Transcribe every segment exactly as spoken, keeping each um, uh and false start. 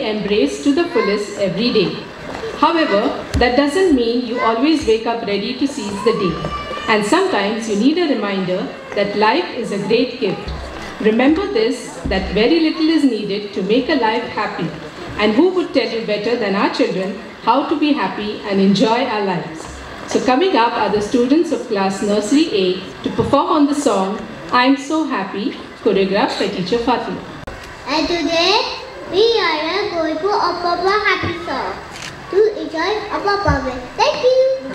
embrace to the fullest every day. However, that doesn't mean you always wake up ready to seize the day. And sometimes you need a reminder that life is a great gift. Remember this, that very little is needed to make a life happy. And who would tell you better than our children how to be happy and enjoy our lives? So coming up are the students of class Nursery A to perform on the song I'm So Happy, choreographed by teacher Fatima. And today we are going to a Papa happy song to enjoy a Papa with. Thank you.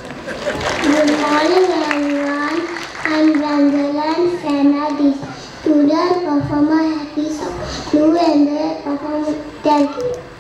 Good morning everyone. I'm Bramble and Fenna. Students perform a happy song. You and they perform. Thank you.